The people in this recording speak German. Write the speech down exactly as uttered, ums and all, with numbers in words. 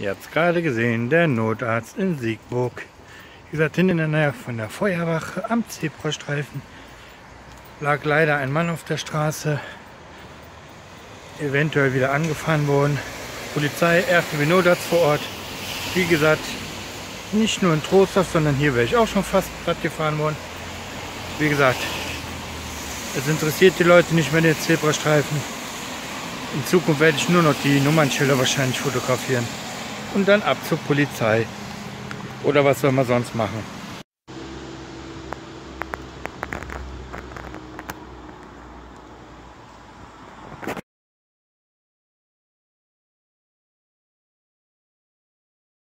Ihr habt es gerade gesehen, der Notarzt in Siegburg. Wie gesagt, hinten in der Nähe von der Feuerwache am Zebrastreifen lag leider ein Mann auf der Straße, eventuell wieder angefahren worden. Polizei, R T W, Notarzt vor Ort. Wie gesagt, nicht nur in Trostorf, sondern hier wäre ich auch schon fast platt gefahren worden. Wie gesagt, es interessiert die Leute nicht mehr, den Zebrastreifen. In Zukunft werde ich nur noch die Nummernschilder wahrscheinlich fotografieren und dann ab zur Polizei oder was soll man sonst machen.